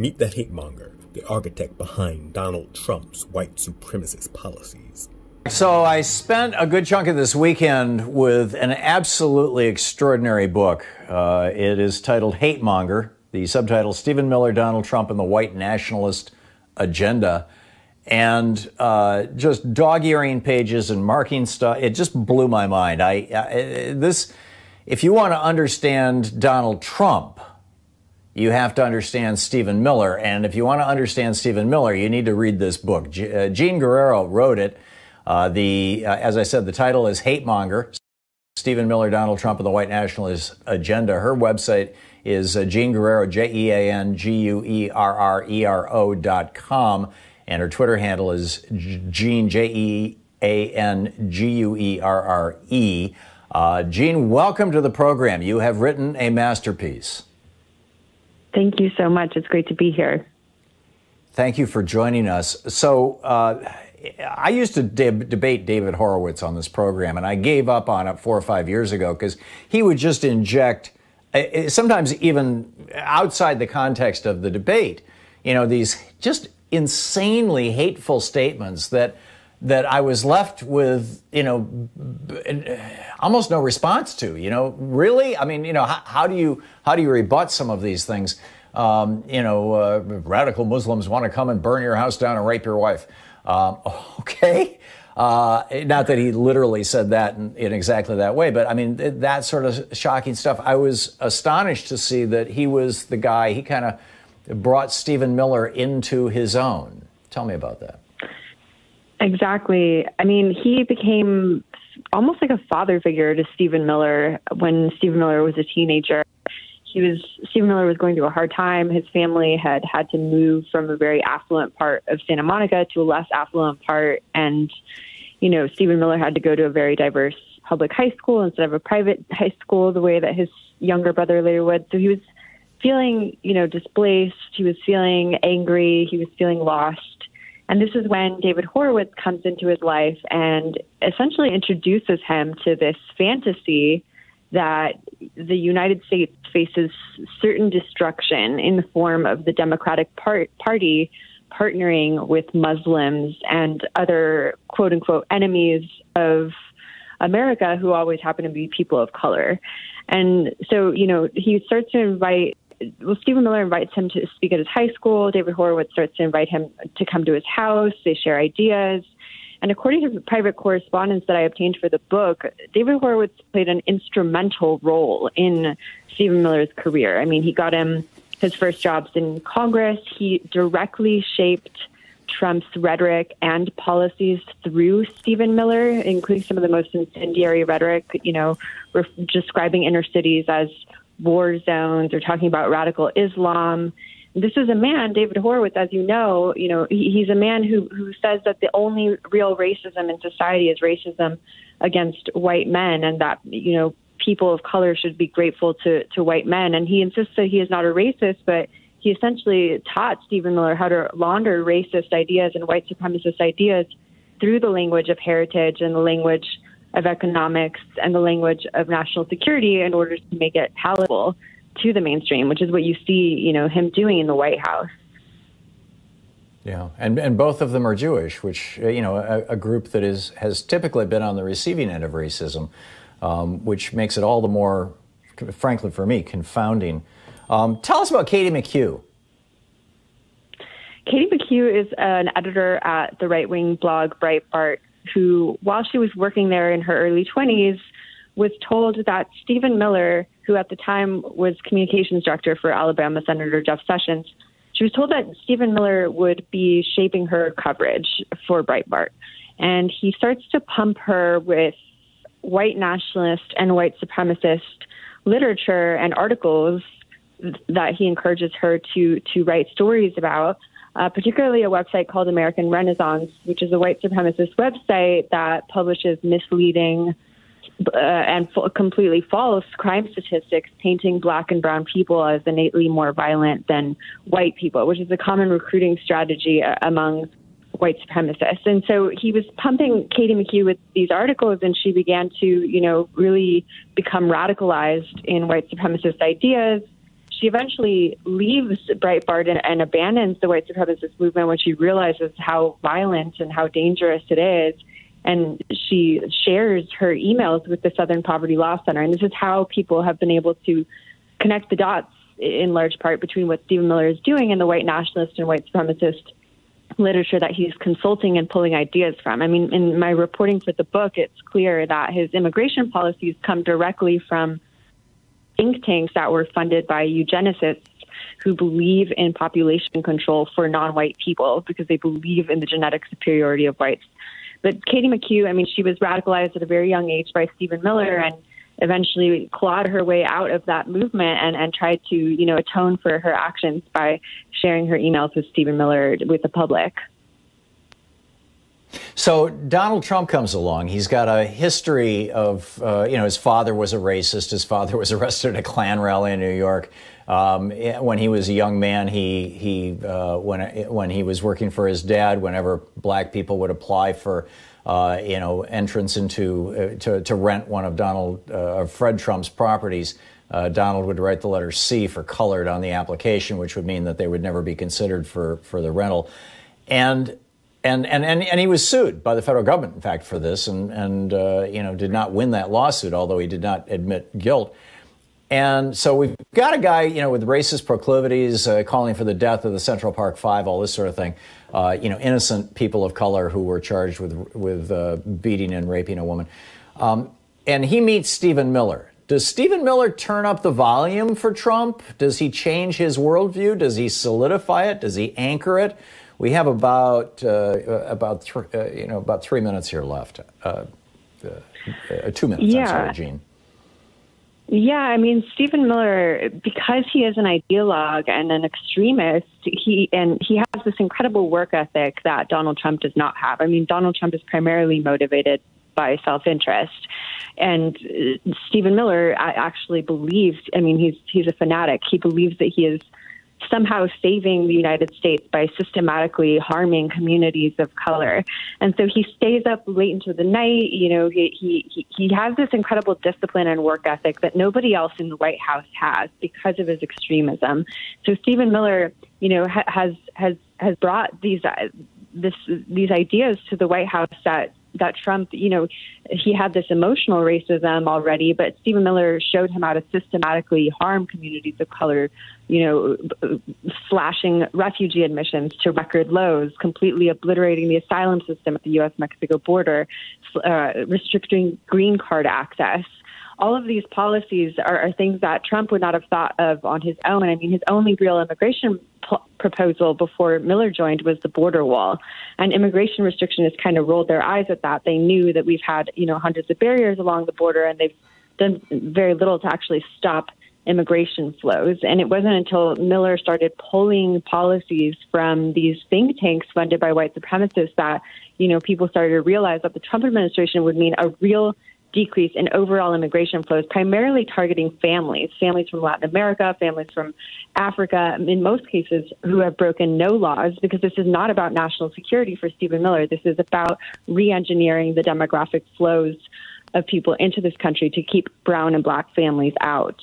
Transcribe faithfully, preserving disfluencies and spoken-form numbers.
Meet the Hatemonger, the architect behind Donald Trump's white supremacist policies. So I spent a good chunk of this weekend with an absolutely extraordinary book. Uh, it is titled Hatemonger, the subtitle, Stephen Miller, Donald Trump, and the White Nationalist Agenda. And uh, just dog-earing pages and marking stuff. It just blew my mind. I, I this, if you want to understand Donald Trump, you have to understand Stephen Miller. And if you want to understand Stephen Miller, you need to read this book. Je- uh, Jean Guerrero wrote it. Uh, the, uh, as I said, the title is Hatemonger, Stephen Miller, Donald Trump, and the White Nationalist Agenda. Her website is uh, Jean Guerrero, J E A N G U E R R E R O dot com. And her Twitter handle is Jean, J E A N G U E R R E. Uh, Jean, welcome to the program. You have written a masterpiece. Thank you so much. It's great to be here. Thank you for joining us. So uh, I used to deb- debate David Horowitz on this program, and I gave up on it four or five years ago because he would just inject, uh, sometimes even outside the context of the debate, you know, these just insanely hateful statements that that I was left with, you know, almost no response to. You know, really, I mean, you know, how, how do you how do you rebut some of these things? Um, you know, uh, radical Muslims want to come and burn your house down and rape your wife. Um, okay, uh, not that he literally said that in, in exactly that way, but I mean that sort of shocking stuff. I was astonished to see that he was the guy. He kind of brought Stephen Miller into his own. Tell me about that. Exactly. I mean, he became almost like a father figure to Stephen Miller when Stephen Miller was a teenager. He was Stephen Miller was going through a hard time. His family had had to move from a very affluent part of Santa Monica to a less affluent part. And, you know, Stephen Miller had to go to a very diverse public high school instead of a private high school the way that his younger brother later would. So he was feeling, you know, displaced. He was feeling angry. He was feeling lost. And this is when David Horowitz comes into his life and essentially introduces him to this fantasy that the United States faces certain destruction in the form of the Democratic Party partnering with Muslims and other, quote unquote, enemies of America who always happen to be people of color. And so, you know, he starts to invite Well, Stephen Miller invites him to speak at his high school. David Horowitz starts to invite him to come to his house. They share ideas. And according to the private correspondence that I obtained for the book, David Horowitz played an instrumental role in Stephen Miller's career. I mean, he got him his first jobs in Congress. He directly shaped Trump's rhetoric and policies through Stephen Miller, including some of the most incendiary rhetoric, you know, ref- describing inner cities as war zones or talking about radical Islam. This is a man, David Horowitz, as you know, you know, he, he's a man who, who says that the only real racism in society is racism against white men and that, you know, people of color should be grateful to, to white men. And he insists that he is not a racist, but he essentially taught Stephen Miller how to launder racist ideas and white supremacist ideas through the language of heritage and the language of economics and the language of national security in order to make it palatable to the mainstream, which is what you see, you know, him doing in the White House. Yeah, and and both of them are Jewish, which, you know, a, a group that is has typically been on the receiving end of racism, um, which makes it all the more, frankly for me, confounding. Um, tell us about Katie McHugh. Katie McHugh is an editor at the right-wing blog Breitbart, who, while she was working there in her early twenties, was told that Stephen Miller, who at the time was communications director for Alabama Senator Jeff Sessions, she was told that Stephen Miller would be shaping her coverage for Breitbart. And he starts to pump her with white nationalist and white supremacist literature and articles that he encourages her to, to write stories about. Uh, particularly a website called American Renaissance, which is a white supremacist website that publishes misleading uh, and f- completely false crime statistics, painting black and brown people as innately more violent than white people, which is a common recruiting strategy uh, among white supremacists. And so he was pumping Katie McHugh with these articles, and she began to, you know, really become radicalized in white supremacist ideas. she eventually leaves Breitbart and, and abandons the white supremacist movement when she realizes how violent and how dangerous it is. And she shares her emails with the Southern Poverty Law Center. And this is how people have been able to connect the dots in large part between what Stephen Miller is doing and the white nationalist and white supremacist literature that he's consulting and pulling ideas from. I mean, in my reporting for the book, it's clear that his immigration policies come directly from think tanks that were funded by eugenicists who believe in population control for non-white people because they believe in the genetic superiority of whites. But Katie McHugh, I mean, she was radicalized at a very young age by Stephen Miller and eventually clawed her way out of that movement and, and tried to, you know, atone for her actions by sharing her emails with Stephen Miller with the public. So Donald Trump comes along. He's got a history of, uh, you know, his father was a racist. His father was arrested at a Klan rally in New York. Um, when he was a young man, he, he uh, when, when he was working for his dad, whenever black people would apply for Uh, you know, entrance into uh, to, to rent one of Donald uh, of Fred Trump's properties, uh, Donald would write the letter C for colored on the application, which would mean that they would never be considered for for the rental. And and and and, and he was sued by the federal government, in fact, for this, and and uh, you know, did not win that lawsuit, although he did not admit guilt. And so we've got a guy, you know, with racist proclivities, uh, calling for the death of the Central Park Five, all this sort of thing. Uh, you know, innocent people of color who were charged with with uh, beating and raping a woman. Um, and he meets Stephen Miller. Does Stephen Miller turn up the volume for Trump? Does he change his worldview? Does he solidify it? Does he anchor it? We have about uh, about th uh, you know about three minutes here left. Uh, uh, two minutes. Yeah. I'm sorry, Jean. Yeah, I mean, Stephen Miller, because he is an ideologue and an extremist, he and he has this incredible work ethic that Donald Trump does not have. I mean, Donald Trump is primarily motivated by self-interest. And Stephen Miller actually believes, I mean, he's he's a fanatic. He believes that he is somehow saving the United States by systematically harming communities of color. And so he stays up late into the night. You know, he, he, he has this incredible discipline and work ethic that nobody else in the White House has because of his extremism. So Stephen Miller, you know, ha has, has, has brought these, uh, this, these ideas to the White House that, that Trump, you know, he had this emotional racism already, but Stephen Miller showed him how to systematically harm communities of color, you know, slashing refugee admissions to record lows, completely obliterating the asylum system at the U S Mexico border, uh, restricting green card access. All of these policies are, are things that Trump would not have thought of on his own. I mean, his only real immigration proposal before Miller joined was the border wall. And immigration restrictionists kind of rolled their eyes at that. They knew that we've had, you know, hundreds of barriers along the border, and they've done very little to actually stop immigration flows. And it wasn't until Miller started pulling policies from these think tanks funded by white supremacists that, you know, people started to realize that the Trump administration would mean a real decrease in overall immigration flows, primarily targeting families, families from Latin America, families from Africa, in most cases, who have broken no laws, because this is not about national security for Stephen Miller. This is about re-engineering the demographic flows of people into this country to keep brown and black families out.